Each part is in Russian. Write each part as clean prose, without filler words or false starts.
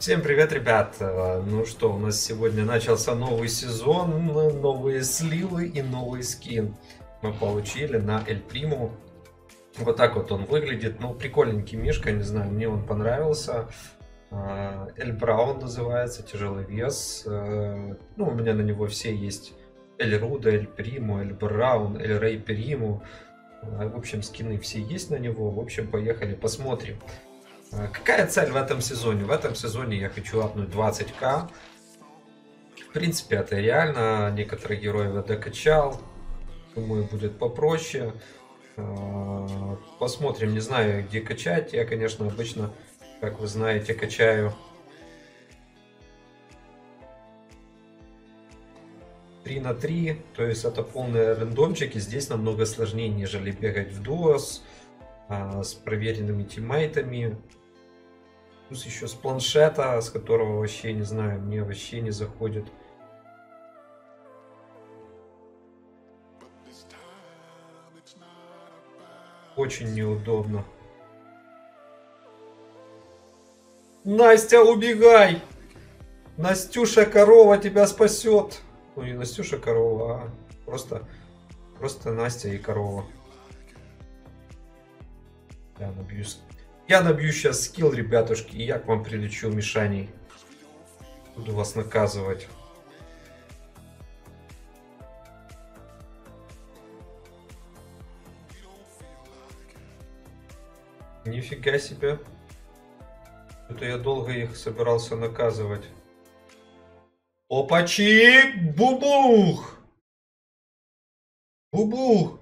Всем привет, ребят! Ну что, у нас сегодня начался новый сезон, новые сливы и новый скин мы получили на Эль Примо. Вот так вот он выглядит. Ну, прикольненький мишка, не знаю, мне он понравился. Эль Браун называется, тяжелый вес. Ну, у меня на него все есть. Эль Рудо, Эль Примо, Эль Браун, Эль Рей Примо. В общем, скины все есть на него. В общем, поехали, посмотрим. Какая цель в этом сезоне? В этом сезоне я хочу апнуть 20к. В принципе, это реально. Некоторые героев я докачал. Думаю, будет попроще. Посмотрим. Не знаю, где качать. Я, конечно, обычно, как вы знаете, качаю на 3, то есть это полные рандомчики. Здесь намного сложнее, нежели бегать в дуо с проверенными тиммейтами, плюс еще с планшета, с которого вообще не знаю, мне вообще не заходит. Очень неудобно. Настя, убегай! Настюша, корова тебя спасет! Ну, не Настюша корова, а просто Настя и корова. Я набью сейчас скилл, ребятушки, и я к вам прилечу мишаней. Буду вас наказывать. Нифига себе. Это я долго их собирался наказывать. Опачик, бубух! Бубух!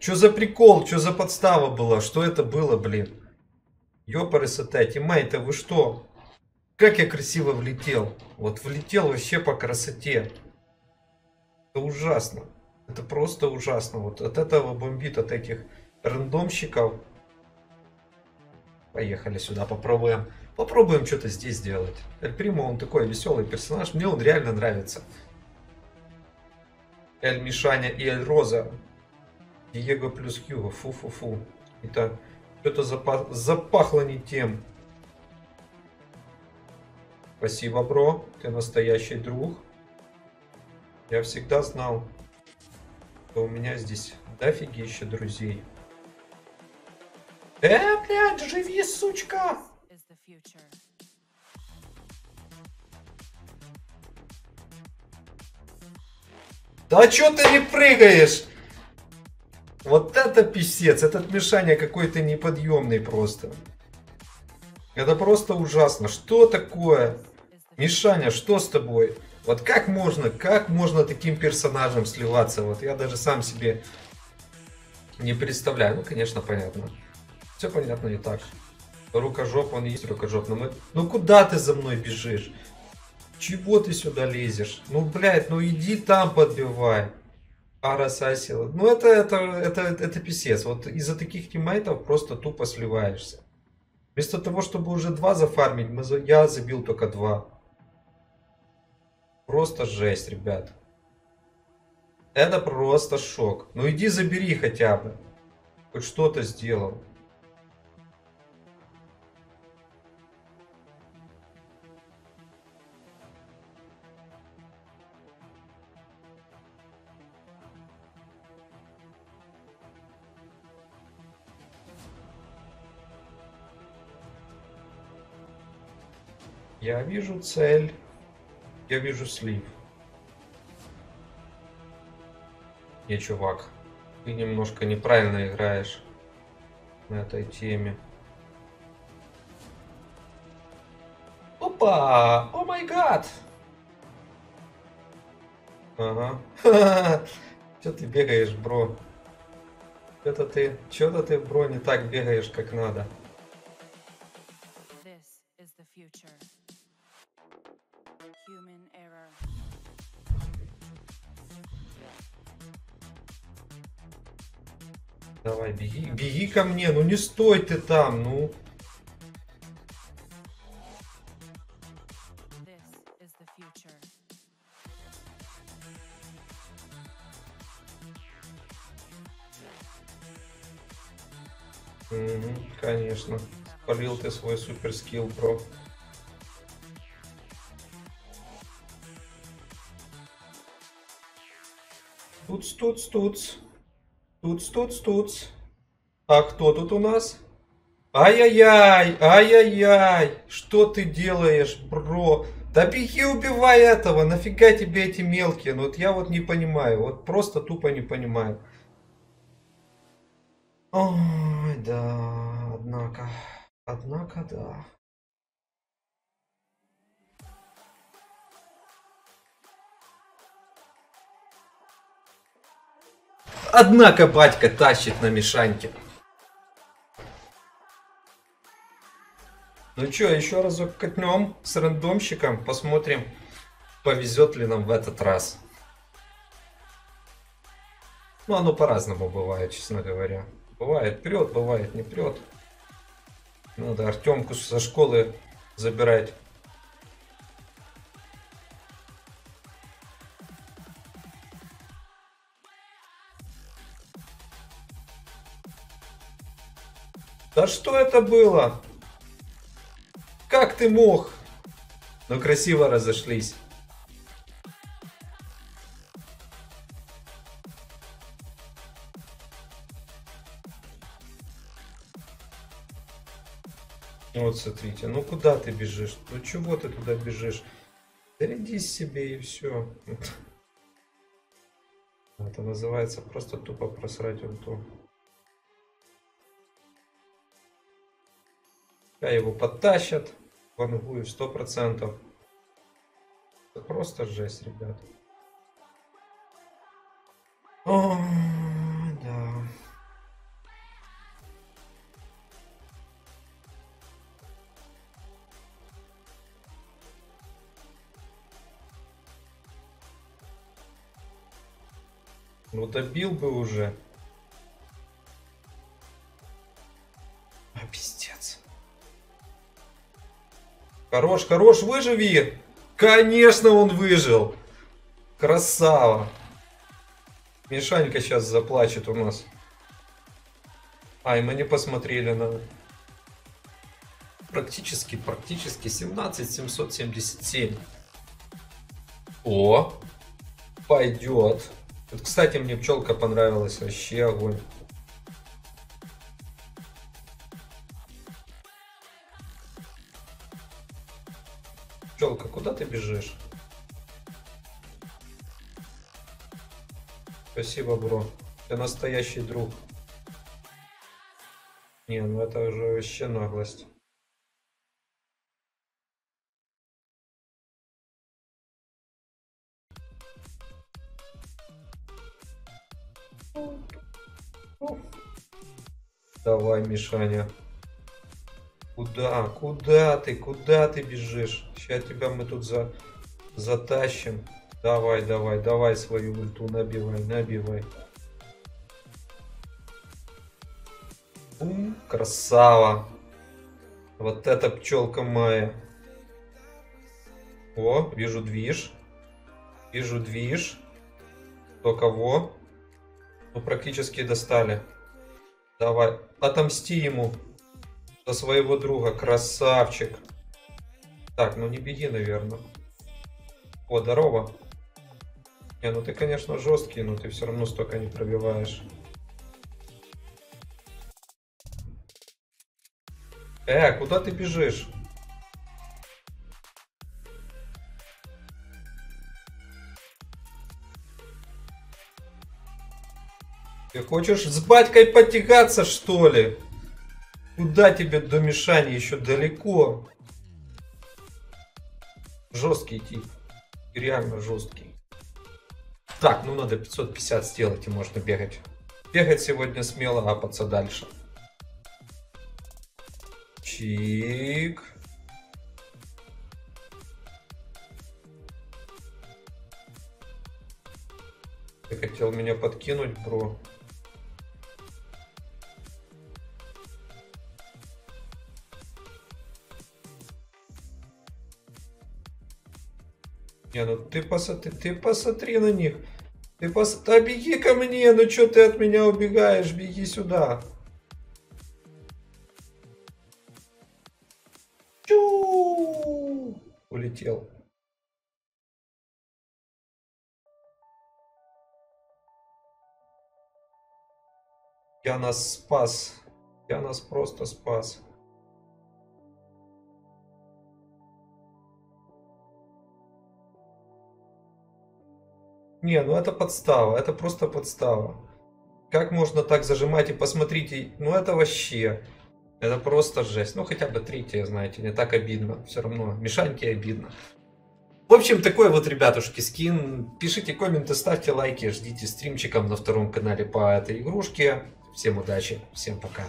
Чё за прикол? Чё за подстава была? Что это было, блин? Ёпарасота, тиммейты, вы что? Как я красиво влетел. Вот влетел вообще по красоте. Это ужасно. Это просто ужасно. Вот от этого бомбит, от этих рандомщиков. Поехали сюда, попробуем. Попробуем что-то здесь делать. Эль Примо, он такой веселый персонаж. Мне он реально нравится. Эль Мишаня и Эль Роза. Диего плюс Хьюго. Фу-фу-фу. Итак, что-то запахло не тем. Спасибо, бро. Ты настоящий друг. Я всегда знал, что у меня здесь дофигища друзей. Блядь, живи, сучка! Да чё ты не прыгаешь? Вот это писец, этот Мишаня какой-то неподъемный просто. Это просто ужасно. Что такое? Мишаня, что с тобой? Вот как можно таким персонажем сливаться? Вот я даже сам себе не представляю. Ну, конечно, понятно. Все понятно и так. Рукожоп, он есть рукожоп, но мы... Ну куда ты за мной бежишь? Чего ты сюда лезешь? Ну, блядь, ну иди там подбивай. Арасасила. Ну это писец. Вот из-за таких тиммейтов просто тупо сливаешься. Вместо того, чтобы уже 2 зафармить, я забил только 2. Просто жесть, ребят. Это просто шок. Ну иди забери хотя бы. Хоть что-то сделал. Я вижу цель, я вижу слив. Не, чувак, ты немножко неправильно играешь на этой теме. Опа! О май гад! Ага. Чё ты бегаешь, бро? Чё-то ты, бро, не так бегаешь, как надо. Давай, беги, беги ко мне, ну не стой ты там, ну. Конечно, полил ты свой суперскилл, бро. Туц-туц-туц. Туц-туц-туц. А кто тут у нас? Ай-яй-яй, ай-яй-яй. Что ты делаешь, бро? Да беги, убивай этого. Нафига тебе эти мелкие? Ну, вот я вот не понимаю. Вот просто тупо не понимаю. Ой, да. Однако. Однако, да. Однако батька тащит на мешаньке. Ну чё, еще разок катнем с рандомщиком. Посмотрим, повезет ли нам в этот раз. Ну, оно по-разному бывает, честно говоря. Бывает прет, бывает не прет. Надо Артемку со школы забирать. Да что это было? Как ты мог? Но красиво разошлись. Вот смотрите, ну куда ты бежишь? Ну чего ты туда бежишь? Зарядись себе и все. Это называется просто тупо просрать ульту. Его подтащат, вангую 100%. Это просто жесть, ребят. О, да. Ну добил бы уже. А пиздец. Хорош, хорош, выживи! Конечно, он выжил! Красава! Мишанька сейчас заплачет у нас. Ай, мы не посмотрели на... Практически, практически 17777. О! Пойдет. Вот, кстати, мне пчелка понравилась. Вообще огонь. Пчелка, куда ты бежишь? Спасибо, бро. Ты настоящий друг. Не, ну это уже вообще наглость. Давай, Мишаня. Куда? Куда ты? Куда ты бежишь? Сейчас тебя мы тут затащим. Давай, давай, давай свою ульту набивай, набивай. Бум, красава. Вот это пчелка моя. О, вижу движ. Вижу движ. Кто кого? Ну, практически достали. Давай, отомсти ему. Своего друга, красавчик. Так, ну не беги, наверное. О, здорово. Не, ну ты, конечно, жесткий, но ты все равно столько не пробиваешь. Куда ты бежишь? Ты хочешь с батькой потягаться, что ли? Куда тебе до Мишани еще далеко? Жесткий тип. Реально жесткий. Так, ну надо 550 сделать и можно бегать. Бегать сегодня смело, апаться дальше. Чик. Ты хотел меня подкинуть, бро? Не, ну ты посмотри на них. Да беги ко мне, ну что ты от меня убегаешь? Беги сюда. Чу! Улетел. Я нас спас. Я нас просто спас. Не, ну это подстава. Это просто подстава. Как можно так зажимать и посмотрите? Ну это вообще... Это просто жесть. Ну хотя бы третье, знаете, не так обидно. Все равно Мишаньке обидно. В общем, такой вот, ребятушки, скин. Пишите комменты, ставьте лайки, ждите стримчиком на втором канале по этой игрушке. Всем удачи, всем пока.